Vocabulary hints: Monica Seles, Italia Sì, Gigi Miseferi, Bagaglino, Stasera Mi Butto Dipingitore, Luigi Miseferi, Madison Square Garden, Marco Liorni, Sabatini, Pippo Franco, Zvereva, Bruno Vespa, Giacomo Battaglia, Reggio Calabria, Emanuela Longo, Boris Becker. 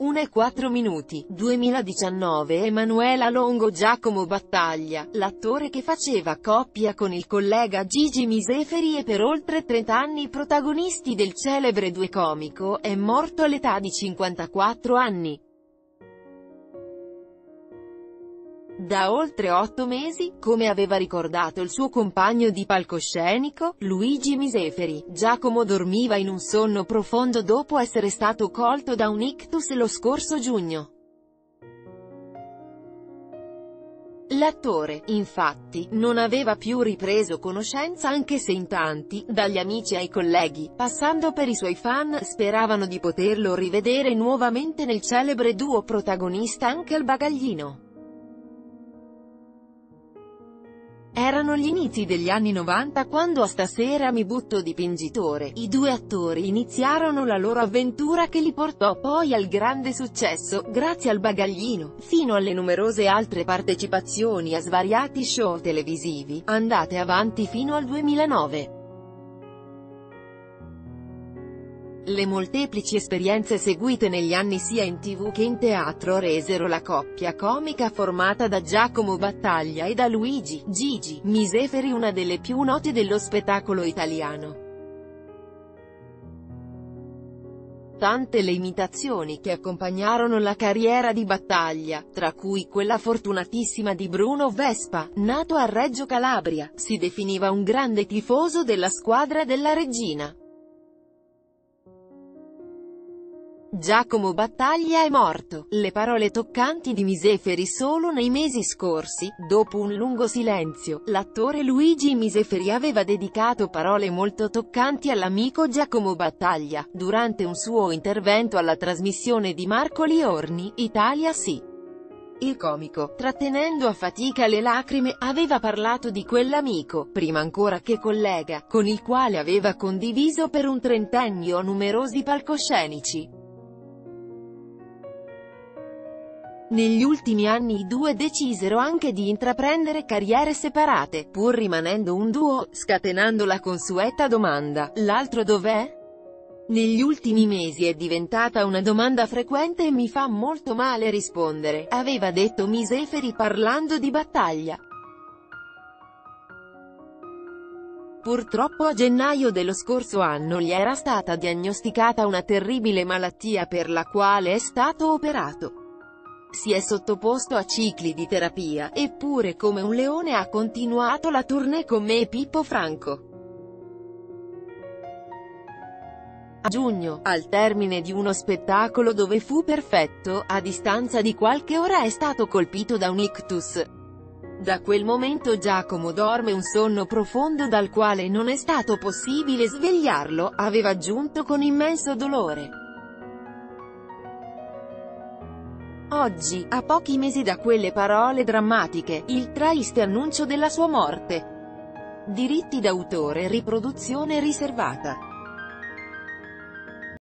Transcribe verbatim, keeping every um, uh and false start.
una e quattro minuti, duemiladiciannove Emanuela Longo Giacomo Battaglia, l'attore che faceva coppia con il collega Gigi Miseferi e per oltre trenta anni protagonisti del celebre due comico, è morto all'età di cinquantaquattro anni. Da oltre otto mesi, come aveva ricordato il suo compagno di palcoscenico, Luigi Miseferi, Giacomo dormiva in un sonno profondo dopo essere stato colto da un ictus lo scorso giugno. L'attore, infatti, non aveva più ripreso conoscenza anche se in tanti, dagli amici ai colleghi, passando per i suoi fan, speravano di poterlo rivedere nuovamente nel celebre duo protagonista anche al Bagaglino. Erano gli inizi degli anni novanta quando a Stasera Mi Butto Dipingitore, i due attori iniziarono la loro avventura che li portò poi al grande successo, grazie al Bagaglino, fino alle numerose altre partecipazioni a svariati show televisivi, andate avanti fino al duemilanove. Le molteplici esperienze seguite negli anni sia in tv che in teatro resero la coppia comica formata da Giacomo Battaglia e da Luigi Gigi Miseferi una delle più note dello spettacolo italiano. Tante le imitazioni che accompagnarono la carriera di Battaglia, tra cui quella fortunatissima di Bruno Vespa, nato a Reggio Calabria, si definiva un grande tifoso della squadra della regina. Giacomo Battaglia è morto, le parole toccanti di Miseferi solo nei mesi scorsi, dopo un lungo silenzio, l'attore Luigi Miseferi aveva dedicato parole molto toccanti all'amico Giacomo Battaglia, durante un suo intervento alla trasmissione di Marco Liorni, Italia Sì. Il comico, trattenendo a fatica le lacrime, aveva parlato di quell'amico, prima ancora che collega, con il quale aveva condiviso per un trentennio numerosi palcoscenici. Negli ultimi anni i due decisero anche di intraprendere carriere separate, pur rimanendo un duo, scatenando la consueta domanda, l'altro dov'è? Negli ultimi mesi è diventata una domanda frequente e mi fa molto male rispondere, aveva detto Miseferi parlando di Battaglia. Purtroppo a gennaio dello scorso anno gli era stata diagnosticata una terribile malattia per la quale è stato operato. Si è sottoposto a cicli di terapia, eppure come un leone ha continuato la tournée con me e Pippo Franco. A giugno, al termine di uno spettacolo dove fu perfetto, a distanza di qualche ora è stato colpito da un ictus. Da quel momento Giacomo dorme un sonno profondo dal quale non è stato possibile svegliarlo, aveva aggiunto con immenso dolore. Oggi, a pochi mesi da quelle parole drammatiche, il triste annuncio della sua morte. Diritti d'autore, riproduzione riservata.